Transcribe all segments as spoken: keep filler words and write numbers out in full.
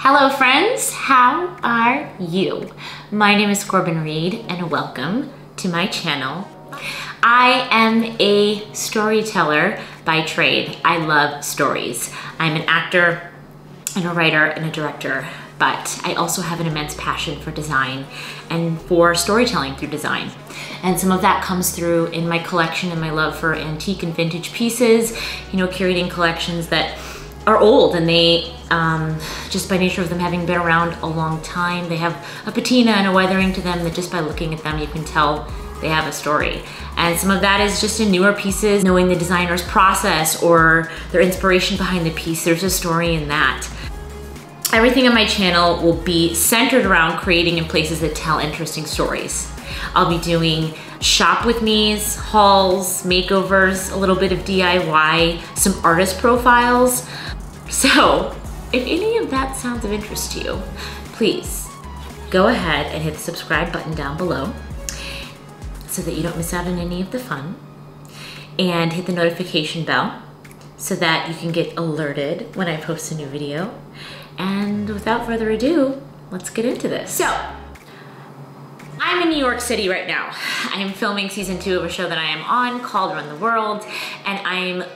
Hello friends, how are you? My name is Corbin Reed and welcome to my channel. I am a storyteller by trade. I love stories. I'm an actor and a writer and a director, but I also have an immense passion for design and for storytelling through design. And some of that comes through in my collection and my love for antique and vintage pieces, you know, curating collections that are old and they, um, just by nature of them having been around a long time, they have a patina and a weathering to them that just by looking at them you can tell they have a story. And some of that is just in newer pieces, knowing the designer's process or their inspiration behind the piece, there's a story in that. Everything on my channel will be centered around creating in places that tell interesting stories. I'll be doing shop with me's, hauls, makeovers, a little bit of D I Y, some artist profiles. So if any of that sounds of interest to you, please go ahead and hit the subscribe button down below so that you don't miss out on any of the fun, and hit the notification bell so that you can get alerted when I post a new video. And without further ado, let's get into this. So I'm in New York City right now. I am filming season two of a show that I am on called Run the World, and I'm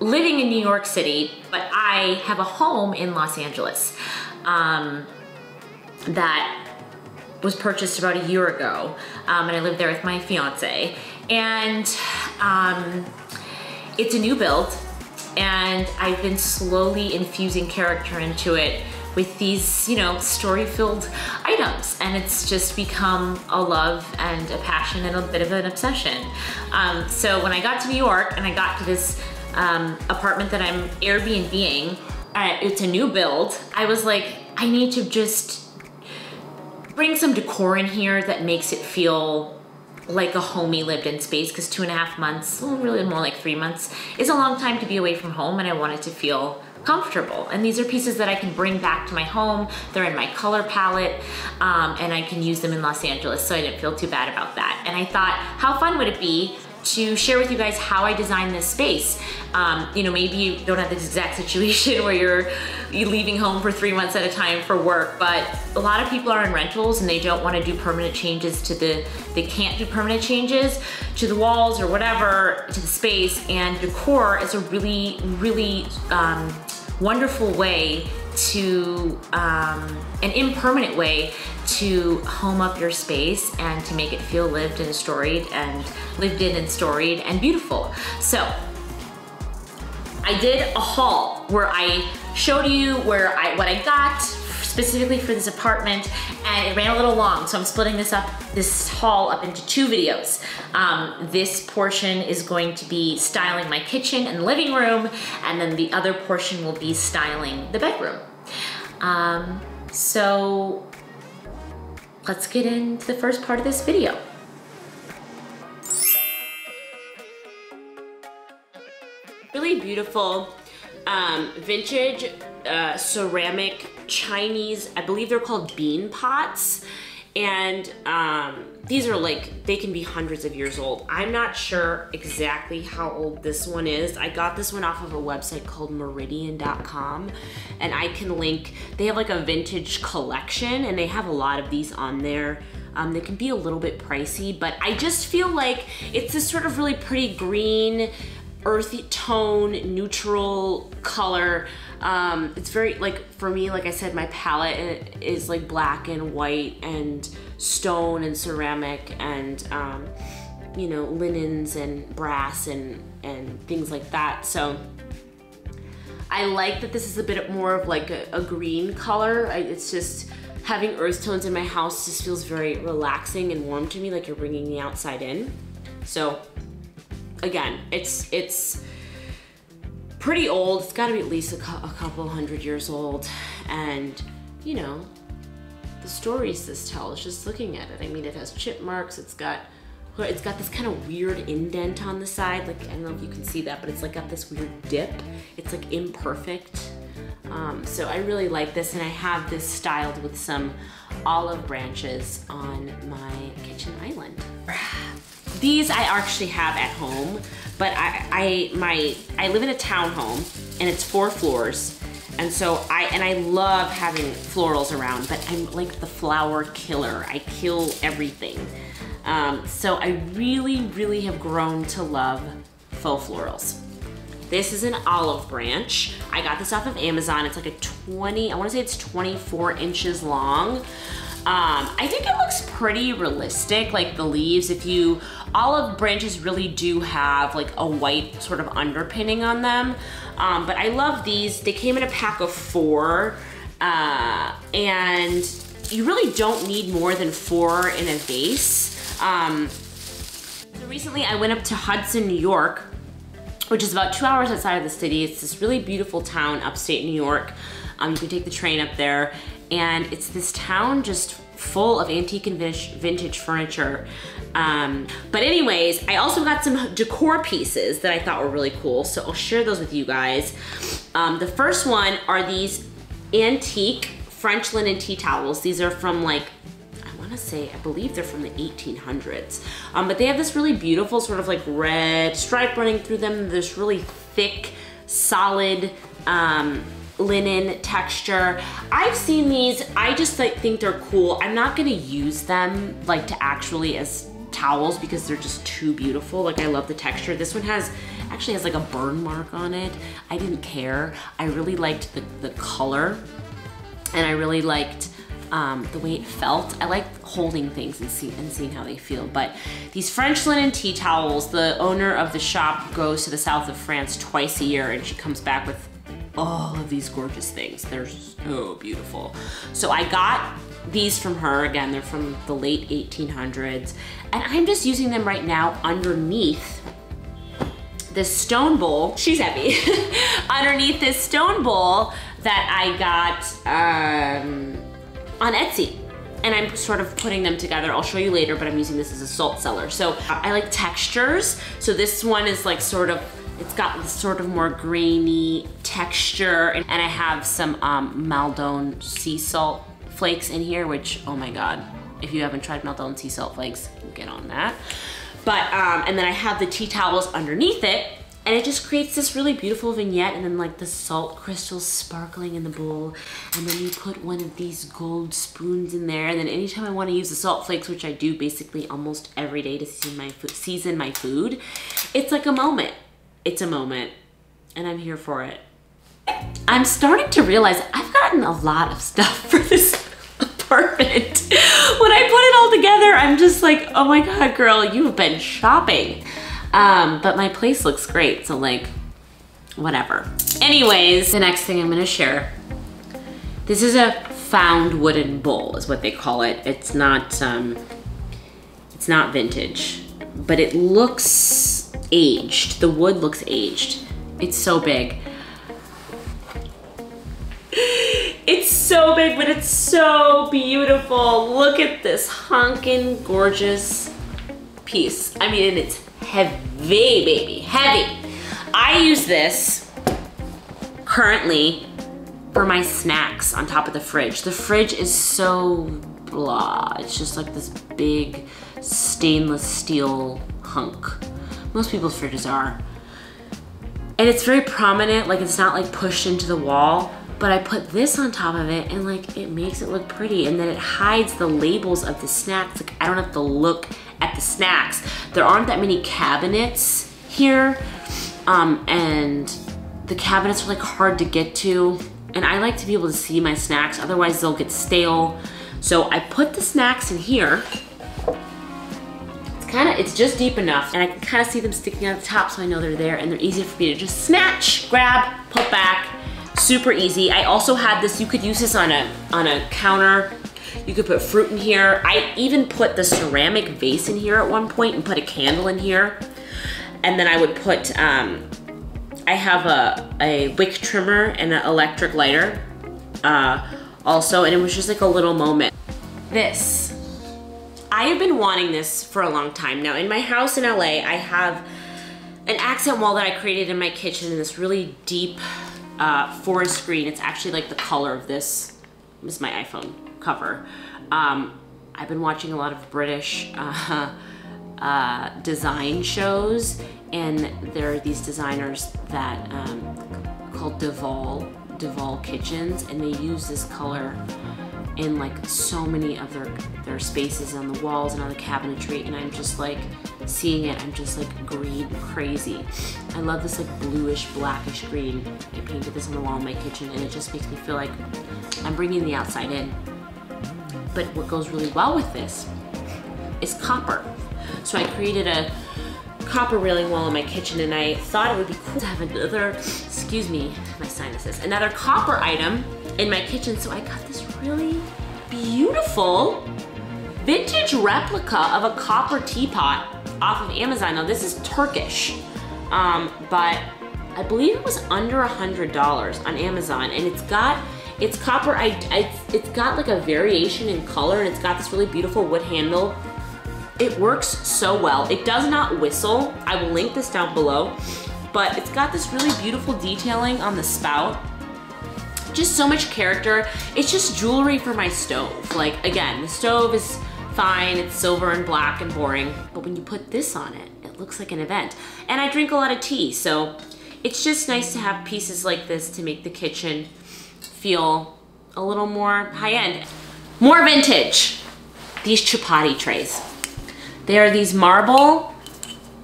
living in New York City, but I have a home in Los Angeles um, that was purchased about a year ago, um, and I live there with my fiance. And um, it's a new build, and I've been slowly infusing character into it with these, you know, story-filled items. And it's just become a love and a passion and a bit of an obsession. Um, so when I got to New York and I got to this um, apartment that I'm Airbnb-ing, uh, it's a new build, I was like, I need to just bring some decor in here that makes it feel like a homey lived-in space, because two and a half months, well, really more like three months, is a long time to be away from home, and I wanted to feel comfortable. And these are pieces that I can bring back to my home. They're in my color palette, um, and I can use them in Los Angeles, so I didn't feel too bad about that. And I thought, how fun would it be to share with you guys how I designed this space? Um, you know, maybe you don't have this exact situation where you're, you're leaving home for three months at a time for work, but a lot of people are in rentals and they don't want to do permanent changes to the, they can't do permanent changes to the walls or whatever, to the space, and decor is a really, really, um, wonderful way to, um, an impermanent way to home up your space and to make it feel lived and storied and lived in and storied and beautiful. So I did a haul where I showed you where I, what I got specifically for this apartment, and it ran a little long, so I'm splitting this up, this haul up into two videos. Um, this portion is going to be styling my kitchen and living room, and then the other portion will be styling the bedroom. Um, so let's get into the first part of this video. Really beautiful um, vintage uh, ceramic Chinese, I believe they're called bean pots. And um, these are like, they can be hundreds of years old. I'm not sure exactly how old this one is. I got this one off of a website called Meridian dot com, and I can link, they have like a vintage collection and they have a lot of these on there. Um, they can be a little bit pricey, but I just feel like it's this sort of really pretty green, earthy tone, neutral color. Um, it's very, like, for me, like I said, my palette is like black and white and stone and ceramic and, um, you know, linens and brass and, and things like that. So I like that this is a bit more of like a, a green color. I, it's just, having earth tones in my house just feels very relaxing and warm to me, like you're bringing the outside in. So again, it's it's pretty old. It's gotta be at least a, a couple hundred years old. And you know, the stories this tells, just looking at it. I mean, it has chip marks, it's got, it's got this kind of weird indent on the side. Like, I don't know if you can see that, but it's like got this weird dip. It's like imperfect. Um, so I really like this, and I have this styled with some olive branches on my kitchen island. These I actually have at home, but I, I, my, I live in a townhome, and it's four floors, and so I, and I love having florals around, but I'm like the flower killer. I kill everything. Um, so I really, really have grown to love faux florals. This is an olive branch. I got this off of Amazon. It's like a twenty, I wanna say it's twenty-four inches long. Um, I think it looks pretty realistic, like the leaves. If you, olive branches really do have like a white sort of underpinning on them. Um, but I love these. They came in a pack of four, uh, and you really don't need more than four in a vase. Um, so recently I went up to Hudson, New York, which is about two hours outside of the city. It's this really beautiful town, upstate New York. Um, you can take the train up there. And it's this town just full of antique and vintage furniture. Um, but anyways, I also got some decor pieces that I thought were really cool, so I'll share those with you guys. Um, the first one are these antique French linen tea towels. These are from like, I want to say, I believe they're from the eighteen hundreds. Um, but they have this really beautiful sort of like red stripe running through them, this really thick, solid um, linen texture. I've seen these, I just like think they're cool. I'm not gonna use them like to actually as towels because they're just too beautiful. Like I love the texture. This one has, actually has like a burn mark on it. I didn't care. I really liked the, the color, and I really liked Um, the way it felt. I like holding things and, see, and seeing how they feel. But these French linen tea towels, the owner of the shop goes to the south of France twice a year, and she comes back with all of these gorgeous things. They're so beautiful. So I got these from her. Again, they're from the late eighteen hundreds. And I'm just using them right now underneath this stone bowl. She's heavy. Underneath this stone bowl that I got, um, on Etsy, and I'm sort of putting them together. I'll show you later, but I'm using this as a salt cellar. So I like textures. So this one is like sort of, it's got this sort of more grainy texture, and I have some um, Maldon sea salt flakes in here, which, oh my God, if you haven't tried Maldon sea salt flakes, get on that. But, um, and then I have the tea towels underneath it, and it just creates this really beautiful vignette, and then like the salt crystals sparkling in the bowl. And then you put one of these gold spoons in there. And then anytime I want to use the salt flakes, which I do basically almost every day to season my food, season my food, it's like a moment. It's a moment, and I'm here for it. I'm starting to realize I've gotten a lot of stuff for this apartment. When I put it all together, I'm just like, oh my God, girl, you've been shopping. Um, but my place looks great, so like, whatever. Anyways, the next thing I'm gonna share, this is a found wooden bowl is what they call it. It's not, um, it's not vintage, but it looks aged. The wood looks aged. It's so big. It's so big, but it's so beautiful. Look at this honkin' gorgeous piece. I mean, and it's heavy, baby, heavy. I use this currently for my snacks on top of the fridge. The fridge is so blah. It's just like this big stainless steel hunk. Most people's fridges are. And it's very prominent, like it's not like pushed into the wall, but I put this on top of it and like it makes it look pretty, and then it hides the labels of the snacks. Like I don't have to look at the snacks. There aren't that many cabinets here, um, and the cabinets are like hard to get to, and I like to be able to see my snacks, otherwise they'll get stale. So I put the snacks in here. It's kind of, it's just deep enough, and I can kind of see them sticking out the top, so I know they're there, and they're easy for me to just snatch, grab, put back. Super easy. I also had this, you could use this on a on a counter. You could put fruit in here. I even put the ceramic vase in here at one point and put a candle in here. And then I would put, um, I have a, a wick trimmer and an electric lighter uh, also, and it was just like a little moment. This, I have been wanting this for a long time. Now in my house in L A, I have an accent wall that I created in my kitchen in this really deep uh, forest green. It's actually like the color of this, this is my iPhone cover. Um, I've been watching a lot of British uh, uh, design shows, and there are these designers that um, called Devol, Devol kitchens, and they use this color in like so many of their, their spaces on the walls and on the cabinetry, and I'm just like seeing it, I'm just like green crazy. I love this like bluish, blackish green. I painted this on the wall in my kitchen, and it just makes me feel like I'm bringing the outside in. But what goes really well with this is copper. So I created a copper railing wall in my kitchen, and I thought it would be cool to have another, excuse me, my sinuses, another copper item in my kitchen. So I got this really beautiful vintage replica of a copper teapot off of Amazon. Now this is Turkish, um, but I believe it was under a hundred dollars on Amazon, and it's got, it's copper, I, I, it's got like a variation in color, and it's got this really beautiful wood handle. It works so well. It does not whistle. I will link this down below, but it's got this really beautiful detailing on the spout. Just so much character. It's just jewelry for my stove. Like again, the stove is fine. It's silver and black and boring, but when you put this on it, it looks like an event. And I drink a lot of tea, so it's just nice to have pieces like this to make the kitchen feel a little more high-end. More vintage. These chapati trays. They are these marble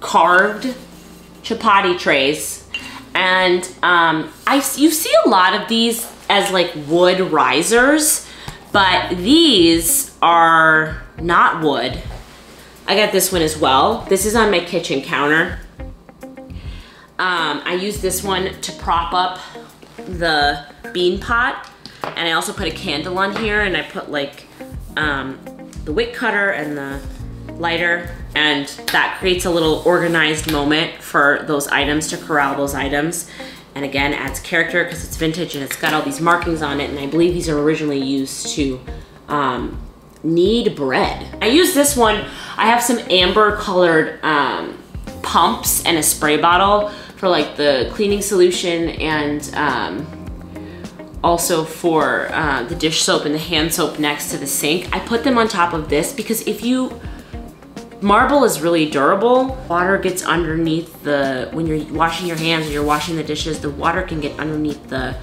carved chapati trays, and um, I, you see a lot of these as like wood risers, but these are not wood. I got this one as well. This is on my kitchen counter. Um, I use this one to prop up the bean pot, and I also put a candle on here, and I put like um, the wick cutter and the lighter, and that creates a little organized moment for those items, to corral those items, and again adds character because it's vintage and it's got all these markings on it, and I believe these are originally used to um, knead bread. I use this one, I have some amber colored um, pumps and a spray bottle for like the cleaning solution, and um, also for uh, the dish soap and the hand soap next to the sink. I put them on top of this because if you, marble is really durable. Water gets underneath the, when you're washing your hands or you're washing the dishes, the water can get underneath the,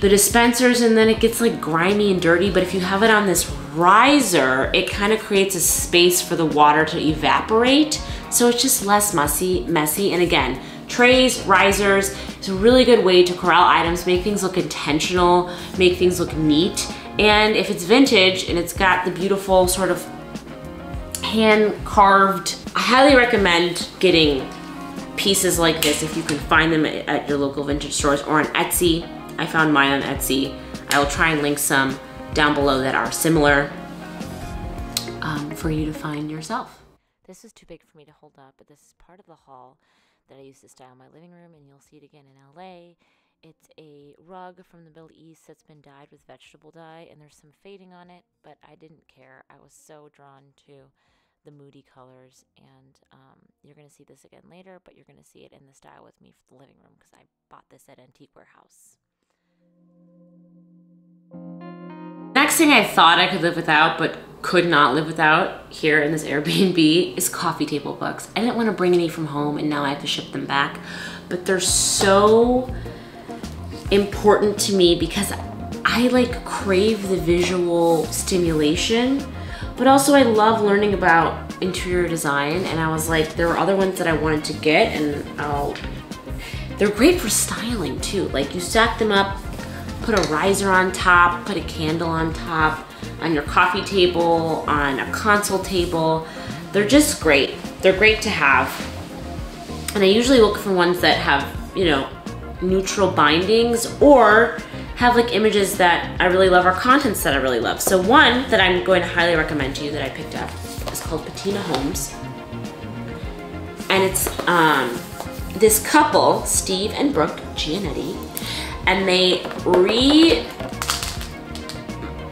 the dispensers, and then it gets like grimy and dirty. But if you have it on this riser, it kind of creates a space for the water to evaporate. So it's just less messy, messy. And again, trays, risers, it's a really good way to corral items, make things look intentional, make things look neat. And if it's vintage and it's got the beautiful sort of hand carved, I highly recommend getting pieces like this if you can find them at your local vintage stores or on Etsy. I found mine on Etsy. I will try and link some down below that are similar um, for you to find yourself. This is too big for me to hold up, but this is part of the haul that I used to style my living room, and you'll see it again in L A. It's a rug from the Middle East that's been dyed with vegetable dye, and there's some fading on it, but I didn't care. I was so drawn to the moody colors, and um, you're going to see this again later, but you're going to see it in the style with me for the living room because I bought this at Antique Warehouse. Next thing I thought I could live without, but could not live without here in this Airbnb, is coffee table books. I didn't want to bring any from home and now I have to ship them back, but they're so important to me because I like crave the visual stimulation, but also I love learning about interior design, and I was like, there were other ones that I wanted to get, and I'll, they're great for styling too. Like, you stack them up, put a riser on top, put a candle on top, on your coffee table, on a console table. They're just great. They're great to have. And I usually look for ones that have, you know, neutral bindings or have like images that I really love or contents that I really love. So one that I'm going to highly recommend to you that I picked up is called Patina Homes. And it's um, this couple, Steve and Brooke Gianetti, and they re-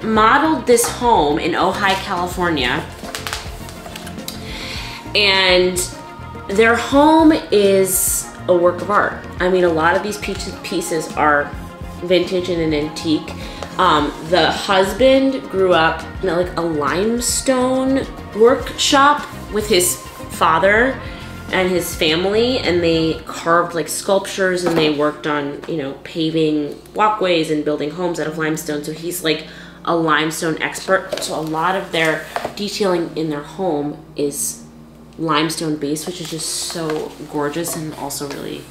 modeled this home in Ojai, California, and their home is a work of art. I mean, a lot of these pieces are vintage and an antique. Um, the husband grew up in like a limestone workshop with his father and his family, and they carved like sculptures, and they worked on, you know, paving walkways and building homes out of limestone. So he's like a limestone expert. So a lot of their detailing in their home is limestone based, which is just so gorgeous and also really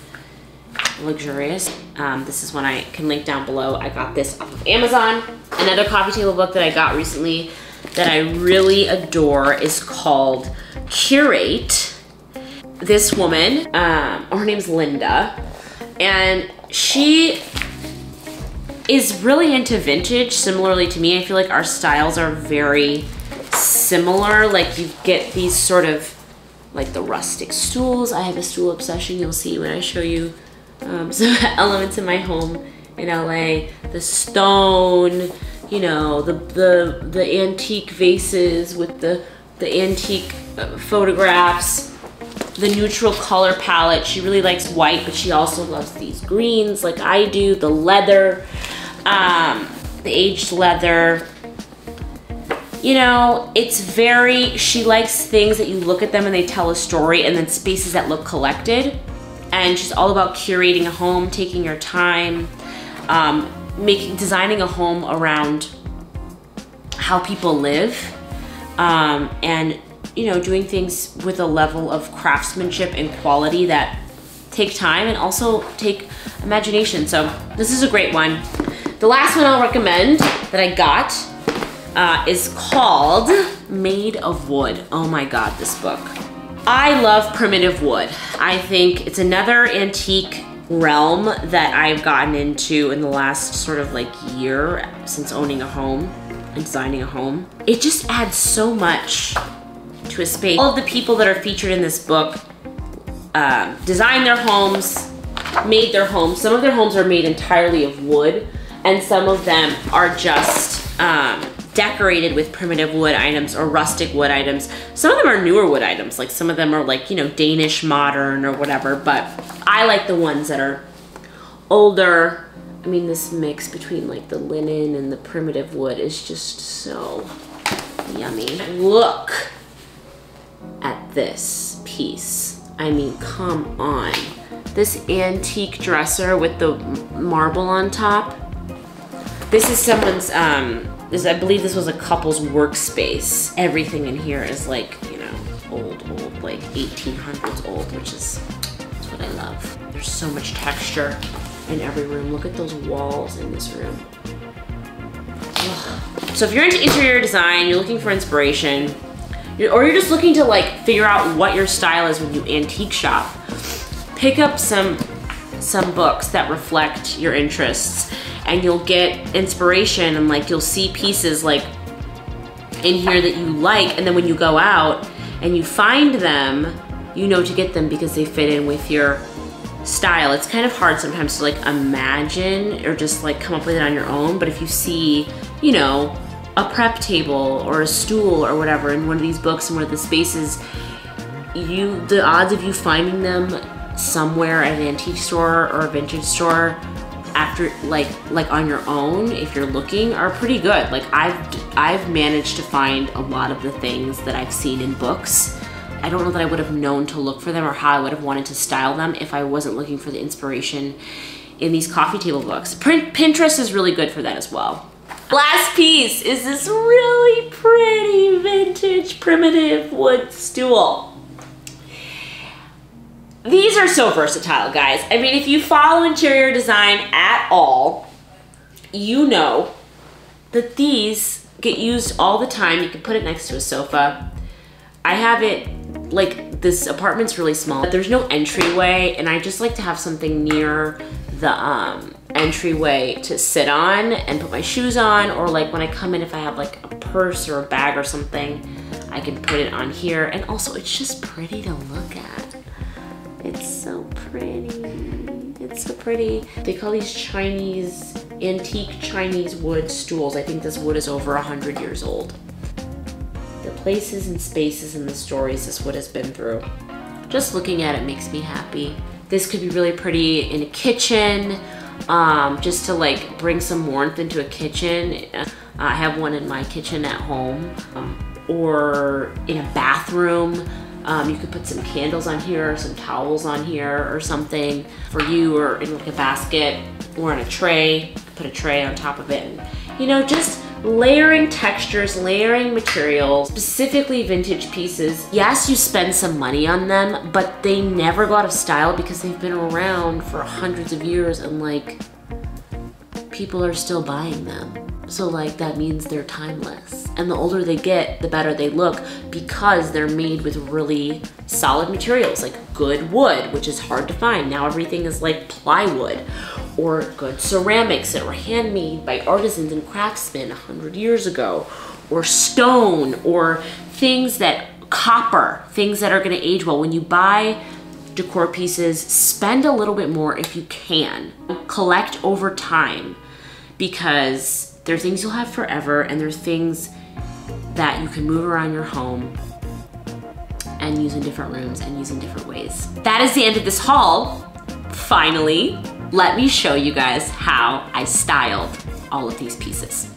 luxurious. Um, this is one I can link down below. I got this off of Amazon. Another coffee table book that I got recently that I really adore is called Curate. This woman, um, her name's Linda, and she is really into vintage, similarly to me. I feel like our styles are very similar. Like, you get these sort of like the rustic stools. I have a stool obsession, you'll see when I show you um, some elements in my home in L A. The stone, you know, the the, the antique vases with the, the antique photographs, the neutral color palette. She really likes white, but she also loves these greens like I do, the leather, um, the aged leather. You know, it's very, she likes things that you look at them and they tell a story, and then spaces that look collected. And she's all about curating a home, taking your time, um, making, designing a home around how people live, um, and you know, doing things with a level of craftsmanship and quality that take time and also take imagination. So this is a great one. The last one I'll recommend that I got uh, is called Made of Wood. Oh my God, this book. I love primitive wood. I think it's another antique realm that I've gotten into in the last sort of like year since owning a home and designing a home. It just adds so much to a space. All of the people that are featured in this book uh, designed their homes, made their homes. Some of their homes are made entirely of wood, and some of them are just um, decorated with primitive wood items or rustic wood items. Some of them are newer wood items, like some of them are like, you know, Danish modern or whatever, but I like the ones that are older. I mean, this mix between like the linen and the primitive wood is just so yummy. Look at this piece. I mean, come on. This antique dresser with the marble on top. This is someone's, um, this, I believe this was a couple's workspace. Everything in here is like, you know, old, old, like eighteen hundreds old, which is that's what I love. There's so much texture in every room. Look at those walls in this room. Ugh. So if you're into interior design, you're looking for inspiration, or you're just looking to like figure out what your style is when you antique shop, pick up some some books that reflect your interests, and you'll get inspiration, and like you'll see pieces like in here that you like, and then when you go out and you find them, you know to get them because they fit in with your style. It's kind of hard sometimes to like imagine or just like come up with it on your own, but if you see, you know, a prep table or a stool or whatever in one of these books and one of the spaces, you the odds of you finding them somewhere at an antique store or a vintage store after, like like on your own, if you're looking, are pretty good. Like I've I've managed to find a lot of the things that I've seen in books. I don't know that I would have known to look for them or how I would have wanted to style them if I wasn't looking for the inspiration in these coffee table books. Pinterest is really good for that as well. Last piece is this really pretty vintage primitive wood stool. These are so versatile, guys. I mean, if you follow interior design at all, you know that these get used all the time. You can put it next to a sofa. I have it, like, this apartment's really small, but there's no entryway, and I just like to have something near the um, entryway to sit on and put my shoes on, or like when I come in, if I have like a purse or a bag or something, I can put it on here. And also, it's just pretty to look at. It's so pretty. It's so pretty. They call these Chinese, antique Chinese wood stools. I think this wood is over one hundred years old. The places and spaces and the stories this wood has been through. Just looking at it makes me happy. This could be really pretty in a kitchen, um, just to like bring some warmth into a kitchen. I have one in my kitchen at home, um, or in a bathroom. Um, you could put some candles on here, or some towels on here or something for you, or in like a basket or in a tray, put a tray on top of it. And, you know, just layering textures, layering materials, specifically vintage pieces. Yes, you spend some money on them, but they never go out of style because they've been around for hundreds of years, and like people are still buying them. So like that means they're timeless. And the older they get, the better they look, because they're made with really solid materials, like good wood, which is hard to find. Now everything is like plywood, or good ceramics that were handmade by artisans and craftsmen a hundred years ago, or stone, or things that, copper, things that are gonna age well. When you buy decor pieces, spend a little bit more if you can. Collect over time, because there are things you'll have forever, and there's things that you can move around your home and use in different rooms and use in different ways. That is the end of this haul. Finally, let me show you guys how I styled all of these pieces.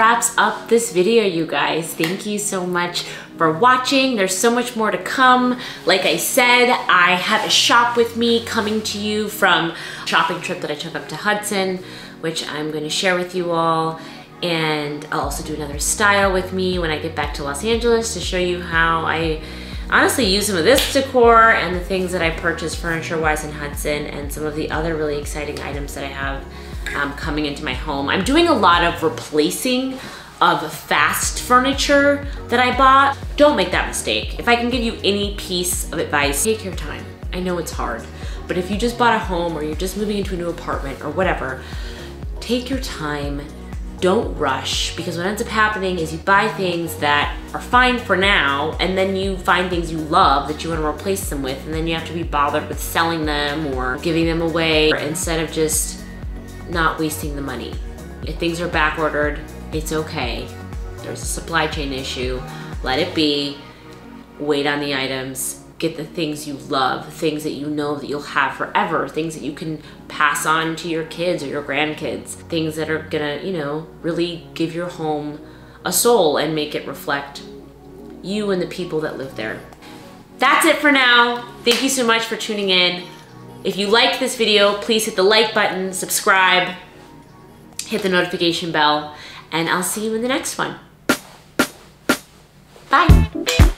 wraps up this video, you guys. Thank you so much for watching. There's so much more to come. Like I said, I have a shop with me coming to you from a shopping trip that I took up to Hudson, which I'm going to share with you all. And I'll also do another style with me when I get back to Los Angeles to show you how I honestly use some of this decor and the things that I purchased furniture-wise in Hudson, and some of the other really exciting items that I have um, coming into my home. I'm doing a lot of replacing of fast furniture that I bought. Don't make that mistake. If I can give you any piece of advice, take your time. I know it's hard, but if you just bought a home or you're just moving into a new apartment or whatever, take your time. Don't rush, because what ends up happening is you buy things that are fine for now, and then you find things you love that you want to replace them with, and then you have to be bothered with selling them or giving them away, instead of just not wasting the money. If things are back ordered, it's okay. There's a supply chain issue. Let it be. Wait on the items. Get the things you love, things that you know that you'll have forever, things that you can pass on to your kids or your grandkids, things that are gonna, you know, really give your home a soul and make it reflect you and the people that live there. That's it for now. Thank you so much for tuning in. If you liked this video, please hit the like button, subscribe, hit the notification bell, and I'll see you in the next one. Bye.